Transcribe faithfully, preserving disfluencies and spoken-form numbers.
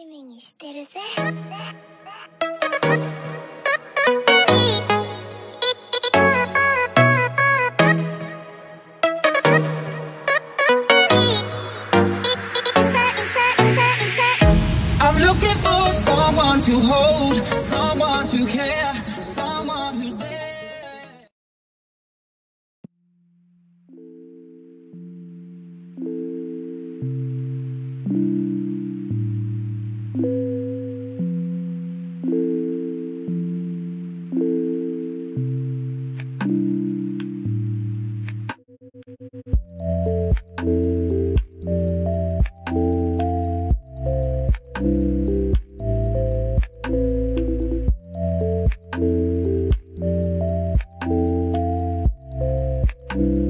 しみにしてるぜ。I'm looking for someone to hold, someone to care, someone who's there. Thank you.